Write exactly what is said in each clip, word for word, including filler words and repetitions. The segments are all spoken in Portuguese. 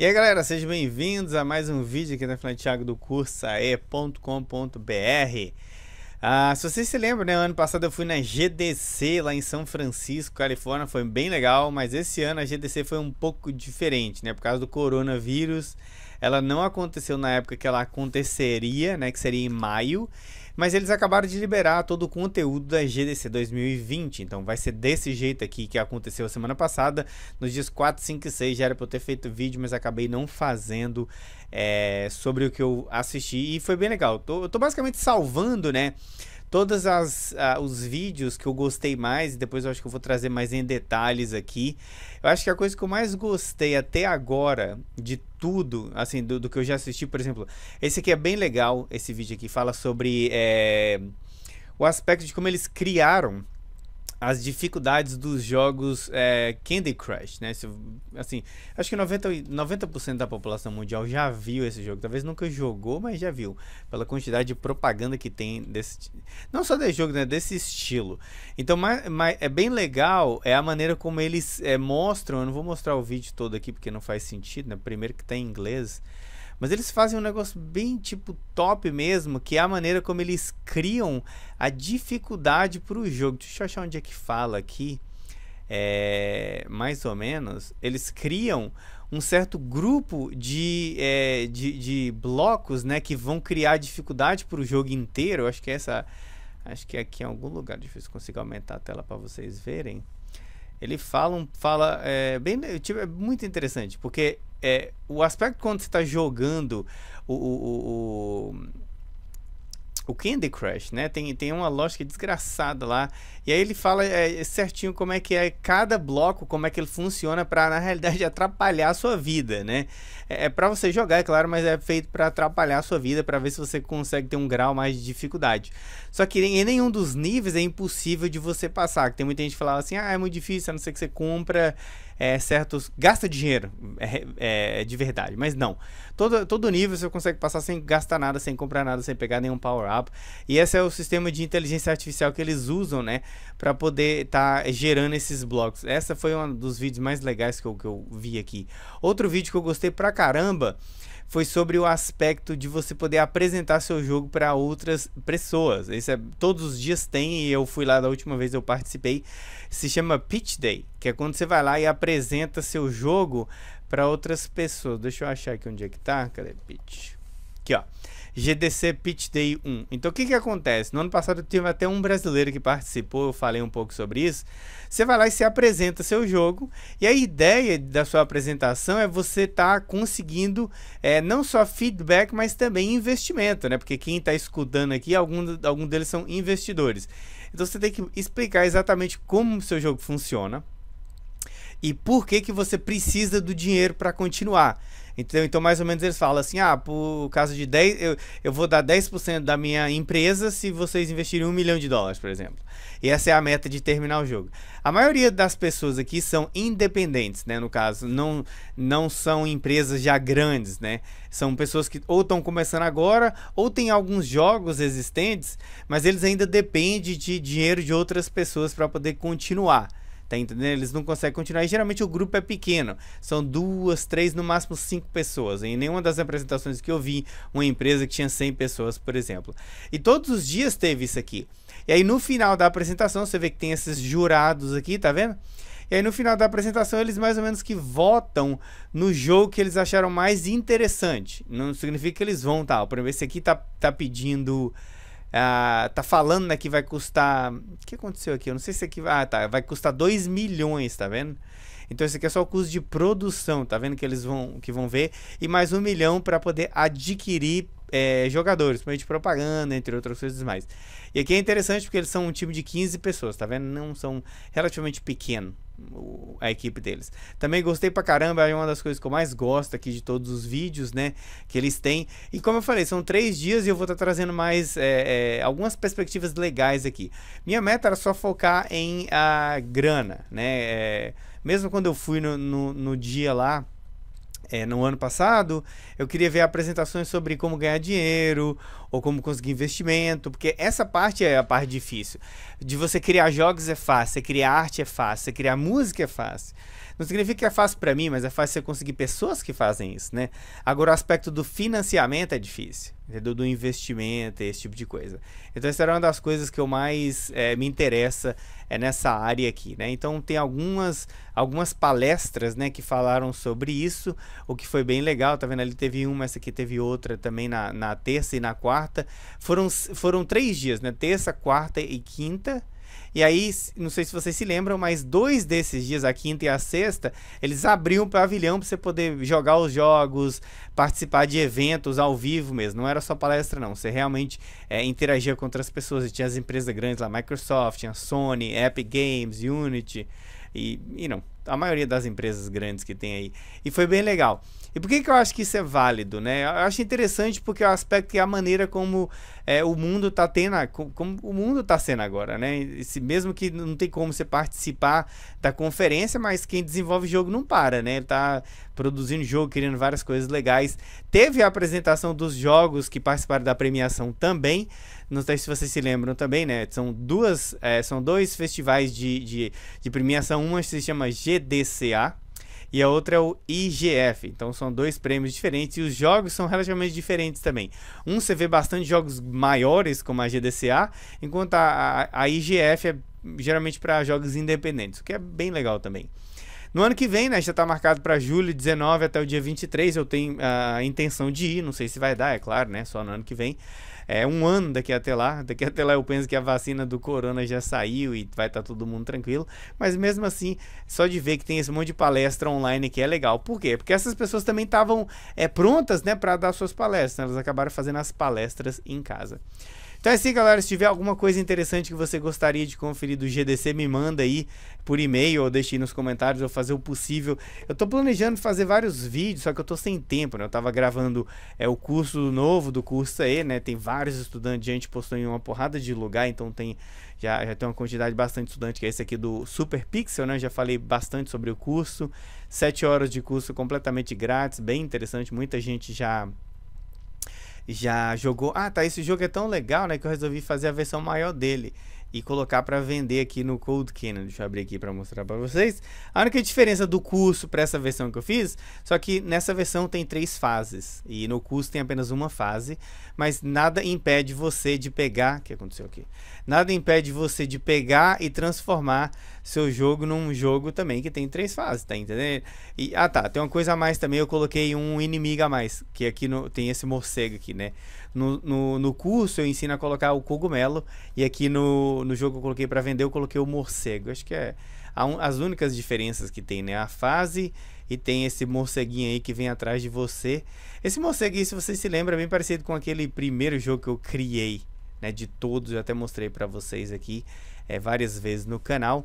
E aí galera, sejam bem-vindos a mais um vídeo aqui da Flantiago do Cursae ponto com ponto br. ah, Se vocês se lembram, né, ano passado eu fui na G D C lá em São Francisco, Califórnia, foi bem legal. Mas esse ano a G D C foi um pouco diferente, né, por causa do coronavírus. Ela não aconteceu na época que ela aconteceria, né, que seria em maio. Mas eles acabaram de liberar todo o conteúdo da G D C dois mil e vinte, então vai ser desse jeito aqui que aconteceu a semana passada, nos dias quatro, cinco e seis, já era para eu ter feito vídeo, mas acabei não fazendo é, sobre o que eu assisti, e foi bem legal. Eu tô, eu tô basicamente salvando, né, todos uh, os vídeos que eu gostei mais, e depois eu acho que eu vou trazer mais em detalhes aqui. Eu acho que a coisa que eu mais gostei até agora de tudo, assim, do, do que eu já assisti, por exemplo, esse aqui é bem legal, esse vídeo aqui fala sobre é, o aspecto de como eles criaram as dificuldades dos jogos é, Candy Crush, né? Se, assim, acho que noventa por cento da população mundial já viu esse jogo. Talvez nunca jogou, mas já viu, pela quantidade de propaganda que tem desse, não só desse jogo, né? Desse estilo. Então, mas, mas é bem legal é a maneira como eles é, mostram. Eu não vou mostrar o vídeo todo aqui porque não faz sentido, né? Primeiro que tá em inglês. Mas eles fazem um negócio bem, tipo, top mesmo, que é a maneira como eles criam a dificuldade para o jogo. Deixa eu achar onde é que fala aqui. É, mais ou menos, eles criam um certo grupo de, é, de, de blocos, né, que vão criar dificuldade para o jogo inteiro. Eu acho que essa, acho que aqui em algum lugar, deixa eu conseguir aumentar a tela para vocês verem. Eles falam, fala, é, bem, tipo, é muito interessante, porque é, o aspecto quando você está jogando o, o, o, o Candy Crush, né, tem, tem uma lógica desgraçada lá, e aí ele fala é, certinho como é que é cada bloco, como é que ele funciona para, na realidade, atrapalhar a sua vida, né, é, é para você jogar, é claro, mas é feito para atrapalhar a sua vida, para ver se você consegue ter um grau mais de dificuldade. Só que em nenhum dos níveis é impossível de você passar. Tem muita gente que fala assim, ah, é muito difícil, a não ser que você compra é, certos... gasta dinheiro, é, é, de verdade, mas não. Todo, todo nível você consegue passar sem gastar nada, sem comprar nada, sem pegar nenhum power-up. E esse é o sistema de inteligência artificial que eles usam, né, para poder estar tá gerando esses blocos. Essa foi um dos vídeos mais legais que eu, que eu vi aqui. Outro vídeo que eu gostei pra caramba foi sobre o aspecto de você poder apresentar seu jogo para outras pessoas. Isso é, todos os dias tem, e eu fui lá da última vez, eu participei. Se chama Pitch Day, que é quando você vai lá e apresenta seu jogo para outras pessoas. Deixa eu achar aqui onde é que tá. Cadê Pitch? Aqui, ó. G D C Pitch Day um. Então, o que que acontece? No ano passado teve até um brasileiro que participou, eu falei um pouco sobre isso. Você vai lá e se apresenta seu jogo, e a ideia da sua apresentação é você estar tá conseguindo é, não só feedback, mas também investimento, né? Porque quem está escutando aqui, algum, algum deles são investidores. Então, você tem que explicar exatamente como o seu jogo funciona e por que que você precisa do dinheiro para continuar. Então, então, mais ou menos, eles falam assim, ah, por caso de dez, eu, eu vou dar dez por cento da minha empresa se vocês investirem um milhão de dólares, por exemplo. E essa é a meta de terminar o jogo. A maioria das pessoas aqui são independentes, né, no caso, não, não são empresas já grandes, né. São pessoas que ou estão começando agora, ou tem alguns jogos existentes, mas eles ainda dependem de dinheiro de outras pessoas para poder continuar. Tá entendendo? Eles não conseguem continuar. E geralmente o grupo é pequeno. São duas, três, no máximo cinco pessoas. Em nenhuma das apresentações que eu vi, uma empresa que tinha cem pessoas, por exemplo. E todos os dias teve isso aqui. E aí no final da apresentação, você vê que tem esses jurados aqui, tá vendo? E aí no final da apresentação, eles mais ou menos que votam no jogo que eles acharam mais interessante. Não significa que eles vão, tá? Por exemplo, esse aqui tá, tá pedindo... Ah, tá falando, né, que vai custar... O que aconteceu aqui? Eu não sei se aqui vai... Ah, tá, vai custar dois milhões, tá vendo? Então esse aqui é só o custo de produção, tá vendo que eles vão, que vão ver? E mais um milhão para poder adquirir é, jogadores, por meio de propaganda, entre outras coisas mais. E aqui é interessante porque eles são um time de quinze pessoas, tá vendo? Não são relativamente pequeno a equipe deles. Também gostei pra caramba, é uma das coisas que eu mais gosto aqui de todos os vídeos, né, que eles têm. E como eu falei, são três dias e eu vou estar tá trazendo mais é, é, algumas perspectivas legais aqui. Minha meta era só focar em a grana, né, é, mesmo quando eu fui no, no, no dia lá, é, no ano passado, eu queria ver apresentações sobre como ganhar dinheiro, ou como conseguir investimento, porque essa parte é a parte difícil. De você criar jogos é fácil, você criar arte é fácil, você criar música é fácil. Não significa que é fácil para mim, mas é fácil você conseguir pessoas que fazem isso, né? Agora, o aspecto do financiamento é difícil, entendeu? Do investimento, esse tipo de coisa. Então, essa era uma das coisas que eu mais é, me interessa é, nessa área aqui, né? Então, tem algumas, algumas palestras, né, que falaram sobre isso, o que foi bem legal, tá vendo? Ali teve uma, essa aqui teve outra também na, na terça e na quarta. Foram, foram três dias, né? Terça, quarta e quinta. E aí, não sei se vocês se lembram, mas dois desses dias, a quinta e a sexta, eles abriam o pavilhão para você poder jogar os jogos, participar de eventos ao vivo mesmo. Não era só palestra, não. Você realmente é, interagia com outras pessoas. E tinha as empresas grandes lá, Microsoft, tinha Sony, Epic Games, Unity e, e não, a maioria das empresas grandes que tem aí. E foi bem legal. E por que que eu acho que isso é válido, né? Eu acho interessante porque o aspecto é a maneira como é, o mundo tá tendo, como, como o mundo tá sendo agora, né? Esse, mesmo que não tem como você participar da conferência, mas quem desenvolve jogo não para, né? Ele tá produzindo jogo, criando várias coisas legais. Teve a apresentação dos jogos que participaram da premiação também. Não sei se vocês se lembram também, né? São duas, é, são dois festivais de, de, de premiação. Uma se chama G D C A. E a outra é o I G F, então são dois prêmios diferentes e os jogos são relativamente diferentes também. Um você vê bastante jogos maiores, como a G D C A, enquanto a, a, a I G F é geralmente para jogos independentes, o que é bem legal também. No ano que vem, né, já está marcado para julho dezenove até o dia vinte e três, eu tenho a intenção de ir, não sei se vai dar, é claro, né, só no ano que vem. É um ano daqui até lá, daqui até lá eu penso que a vacina do corona já saiu e vai estar todo mundo tranquilo, mas mesmo assim, só de ver que tem esse monte de palestra online que é legal. Por quê? Porque essas pessoas também estavam é, prontas, né, para dar suas palestras, né? Elas acabaram fazendo as palestras em casa. Então é assim, galera, se tiver alguma coisa interessante que você gostaria de conferir do G D C, me manda aí por e-mail ou deixe aí nos comentários, eu vou fazer o possível. Eu tô planejando fazer vários vídeos, só que eu tô sem tempo, né? Eu tava gravando é, o curso novo do Cursae, né? Tem vários estudantes, gente postou em uma porrada de lugar, então tem... Já, já tem uma quantidade bastante de estudante, que é esse aqui do Super Pixel, né? Já falei bastante sobre o curso. Sete horas de curso completamente grátis, bem interessante, muita gente já... Já jogou... Ah, tá, esse jogo é tão legal, né, que eu resolvi fazer a versão maior dele e colocar para vender aqui no CodeCanyon. Deixa eu abrir aqui para mostrar para vocês. A única diferença do curso para essa versão que eu fiz, só que nessa versão tem três fases e no curso tem apenas uma fase, mas nada impede você de pegar... O que aconteceu aqui? Nada impede você de pegar e transformar seu jogo num jogo também que tem três fases, tá entendendo? E, ah, tá, tem uma coisa a mais também, eu coloquei um inimigo a mais, que aqui no, tem esse morcego aqui, né? No, no, no curso eu ensino a colocar o cogumelo e aqui no... No jogo que eu coloquei para vender, eu coloquei o morcego. Acho que é as únicas diferenças que tem, né? A fase e tem esse morceguinho aí que vem atrás de você. Esse morcego aí, se você se lembra, é bem parecido com aquele primeiro jogo que eu criei, né? De todos, eu até mostrei para vocês aqui é, várias vezes no canal.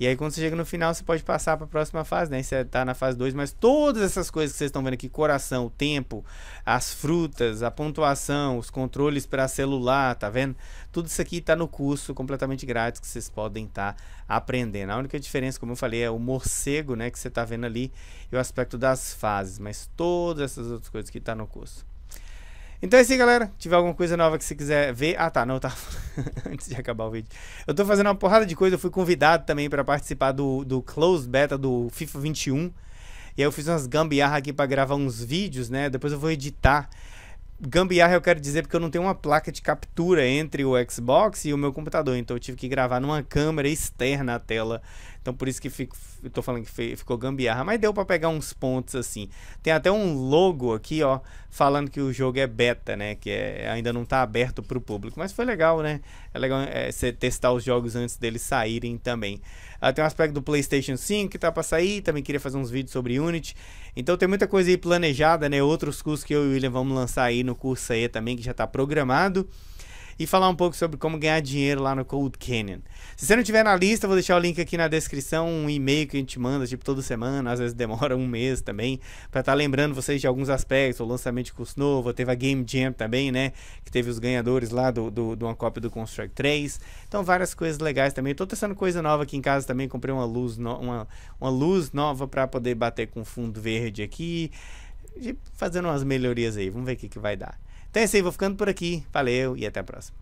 E aí quando você chega no final, você pode passar para a próxima fase, né? Você tá na fase dois, mas todas essas coisas que vocês estão vendo aqui, coração, tempo, as frutas, a pontuação, os controles para celular, tá vendo? Tudo isso aqui tá no curso completamente grátis que vocês podem estar tá aprendendo. A única diferença, como eu falei, é o morcego, né, que você tá vendo ali, e o aspecto das fases, mas todas essas outras coisas que tá no curso. Então é isso aí, galera. Se tiver alguma coisa nova que você quiser ver... Ah, tá. Não, tá. Antes de acabar o vídeo. Eu tô fazendo uma porrada de coisa. Eu fui convidado também pra participar do, do Closed Beta do FIFA vinte e um. E aí eu fiz umas gambiarra aqui pra gravar uns vídeos, né? Depois eu vou editar. Gambiarra eu quero dizer porque eu não tenho uma placa de captura entre o Xbox e o meu computador. Então eu tive que gravar numa câmera externa a tela. Então por isso que fico, eu tô falando que ficou gambiarra. Mas deu pra pegar uns pontos assim. Tem até um logo aqui, ó, falando que o jogo é beta, né? Que é, ainda não tá aberto pro público. Mas foi legal, né? É legal é, você testar os jogos antes deles saírem também. Ah, tem um aspecto do PlayStation cinco que tá pra sair. Também queria fazer uns vídeos sobre Unity. Então tem muita coisa aí planejada, né? Outros cursos que eu e o William vamos lançar aí no curso aí também, que já está programado, e falar um pouco sobre como ganhar dinheiro lá no CodeCanyon. Se você não tiver na lista, vou deixar o link aqui na descrição, um e-mail que a gente manda, tipo, toda semana, às vezes demora um mês também, para estar tá lembrando vocês de alguns aspectos, o lançamento de curso novo, teve a Game Jam também, né, que teve os ganhadores lá do, do, de uma cópia do Construct três, então várias coisas legais também. Eu tô testando coisa nova aqui em casa também, comprei uma luz, no, uma, uma luz nova para poder bater com fundo verde aqui, fazendo umas melhorias aí, vamos ver o que, que vai dar. Então é isso aí, vou ficando por aqui. Valeu e até a próxima.